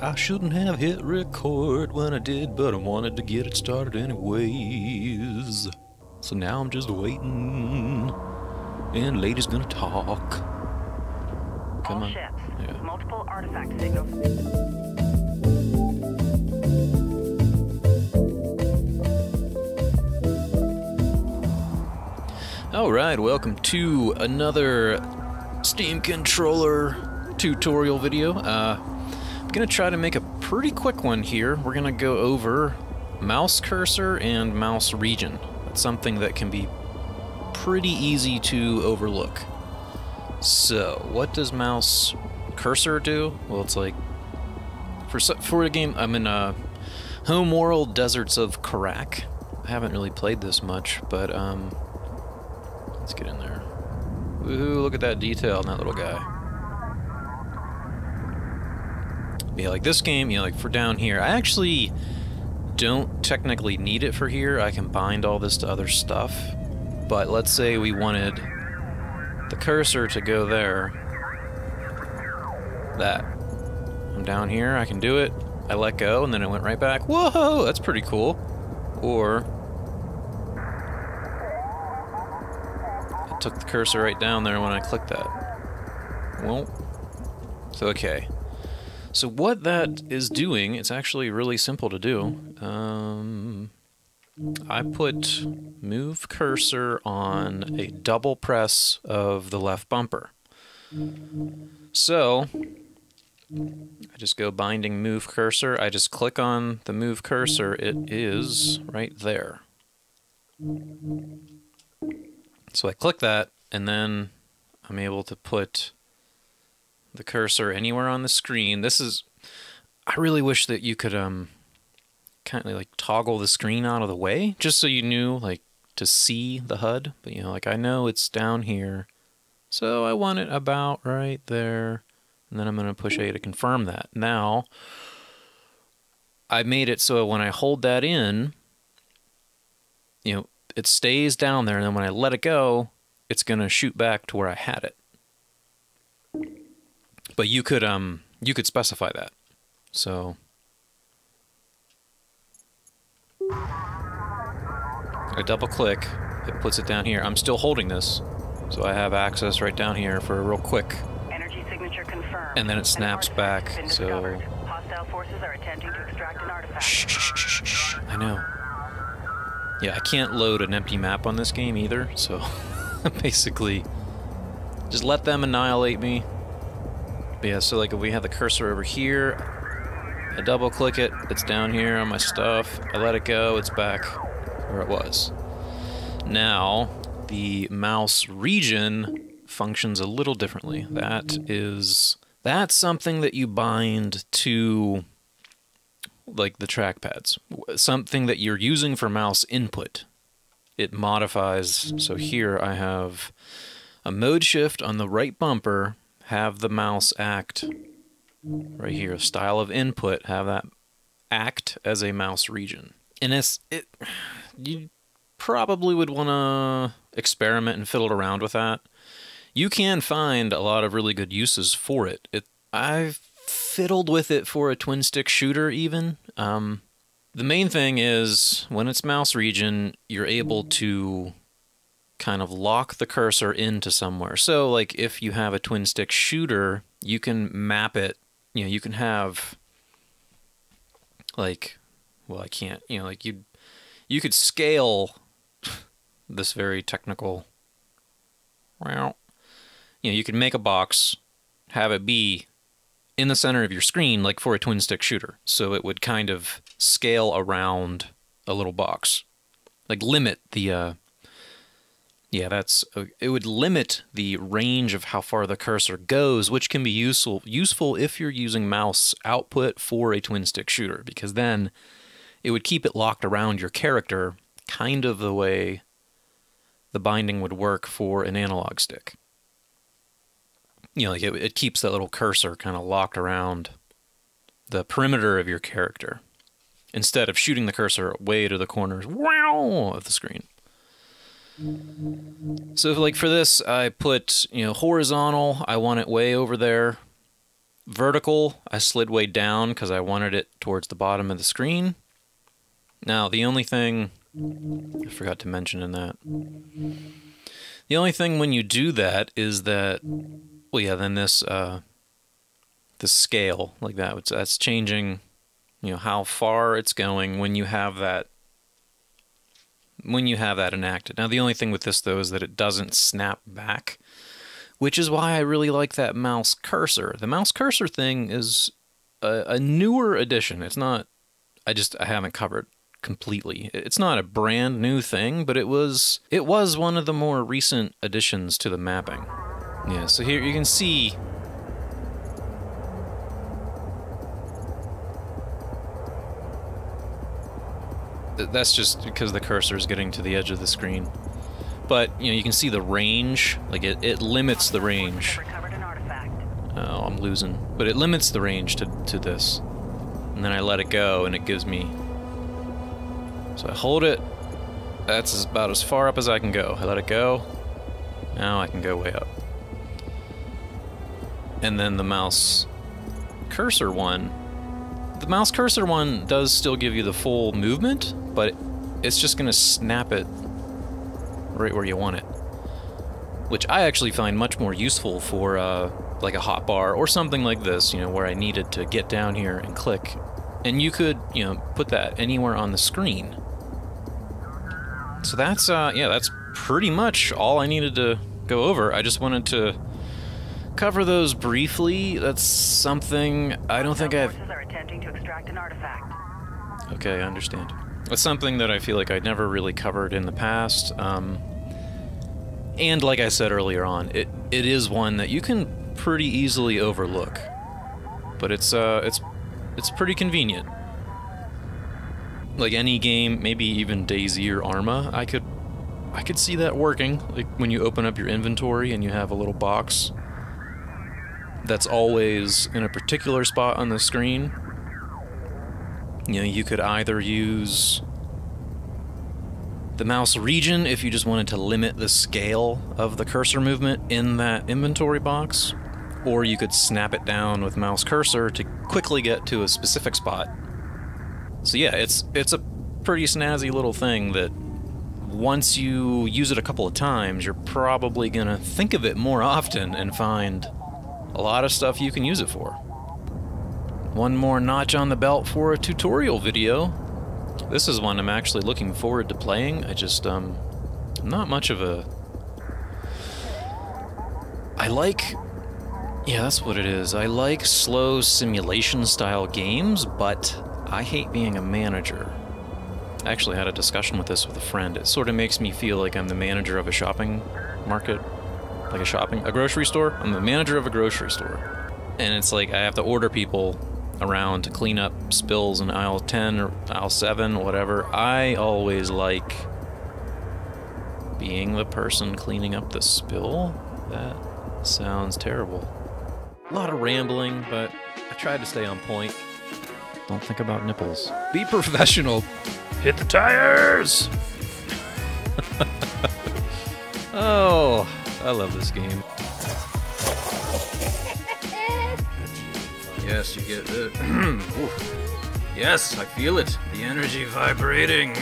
I shouldn't have hit record when I did, but I wanted to get it started anyways. So now I'm just waiting, and Lady's gonna talk. Come on. Ships. Yeah. Multiple artifact signals. Alright, welcome to another Steam Controller tutorial video. I'm going to try to make a pretty quick one here. We're going to go over mouse cursor and mouse region. That's something that can be pretty easy to overlook. So, what does mouse cursor do? Well, it's like, for a game, I'm in Homeworld: Deserts of Kharak. I haven't really played this much, but, let's get in there. Woohoo, look at that detail on that little guy. Yeah, like this game, you know, like for down here, I actually don't technically need it for here. I can bind all this to other stuff. But let's say we wanted the cursor to go there. That. I'm down here, I can do it. I let go, and then it went right back. Whoa, that's pretty cool. Or took the cursor right down there when I clicked that. Well, so okay. So what that is doing, it's actually really simple to do. I put move cursor on a double press of the left bumper. So I just go binding move cursor, I just click on the move cursor, it is right there. So I click that, and then I'm able to put the cursor anywhere on the screen. This is... I really wish that you could kind of like toggle the screen out of the way, just so you knew like to see the HUD. But you know, like I know it's down here, so I want it about right there. And then I'm going to push A to confirm that. Now, I made it so when I hold that in, you know, it stays down there, and then when I let it go, it's gonna shoot back to where I had it. But you could specify that. So I double click, it puts it down here. I'm still holding this, so I have access right down here for a real quick. Energy signature confirmed. And then it snaps back. So hostile forces are attempting to extract an artifact. Shh. I know. Yeah, I can't load an empty map on this game either, so basically just let them annihilate me. But yeah, so like if we have the cursor over here, I double click it, it's down here on my stuff, I let it go, it's back where it was. Now, the mouse region functions a little differently. That's something that you bind to like the trackpads, something that you're using for mouse input. It modifies, so here I have a mode shift on the right bumper, have the mouse act right here, style of input, have that act as a mouse region. And you probably would want to experiment and fiddle around with that. You can find a lot of really good uses for it. I've fiddled with it for a twin stick shooter even. The main thing is when it's mouse region, you're able to kind of lock the cursor into somewhere. So like if you have a twin stick shooter, you can map it, you know, you can have like, well, I can't, you know, like you could scale this very technical, well, you know, you could make a box, have it be in the center of your screen, like for a twin stick shooter. So it would kind of scale around a little box, like limit the, it would limit the range of how far the cursor goes, which can be useful if you're using mouse output for a twin stick shooter, because then it would keep it locked around your character, kind of the way the binding would work for an analog stick. You know, like it keeps that little cursor kind of locked around the perimeter of your character instead of shooting the cursor way to the corners of the screen. So like for this, I put, you know, horizontal, I want it way over there. vertical. I slid way down because I wanted it towards the bottom of the screen. Now, the only thing I forgot to mention in that, the only thing when you do that is that, well, yeah, then this the scale like that, that's changing, you know, how far it's going when you have that enacted. Now, the only thing with this, though, is that it doesn't snap back, which is why I really like that mouse cursor. The mouse cursor thing is a newer addition. It's not, I haven't covered completely. It's not a brand new thing, but it was one of the more recent additions to the mapping. Yeah, so here you can see that's just because the cursor is getting to the edge of the screen. But, you know, you can see the range. Like, it limits the range. Oh, I'm losing. But it limits the range to this. And then I let it go, and it gives me... So I hold it. That's about as far up as I can go. I let it go. Now I can go way up. And then the mouse cursor one... The mouse cursor one does still give you the full movement, but it's just going to snap it right where you want it, which I actually find much more useful for like a hotbar or something like this, you know, where I needed to get down here and click, and you could, you know, put that anywhere on the screen. So that's yeah, that's pretty much all I needed to go over. I just wanted to cover those briefly. That's something I don't think I've... Okay, I understand. It's something that I feel like I never really covered in the past, and like I said earlier on, it is one that you can pretty easily overlook, but it's pretty convenient. Like any game, maybe even DayZ or Arma, I could see that working. Like when you open up your inventory and you have a little box that's always in a particular spot on the screen. You know, you could either use the mouse region if you just wanted to limit the scale of the cursor movement in that inventory box, or you could snap it down with mouse cursor to quickly get to a specific spot. So yeah, it's a pretty snazzy little thing that once you use it a couple of times, you're probably gonna think of it more often and find a lot of stuff you can use it for. One more notch on the belt for a tutorial video. This is one I'm actually looking forward to playing. I just, I'm not much of a... Yeah, that's what it is. I like slow simulation-style games, but I hate being a manager. I actually had a discussion with this with a friend. It sort of makes me feel like I'm the manager of a shopping market. Like a grocery store? I'm the manager of a grocery store. And it's like, I have to order people around to clean up spills in aisle 10 or aisle 7 or whatever. I always like being the person cleaning up the spill. That sounds terrible. A lot of rambling, but I tried to stay on point. Don't think about nipples. Be professional. Hit the tires! Oh, I love this game. Yes, you get it. Yes, I feel it. The energy vibrating.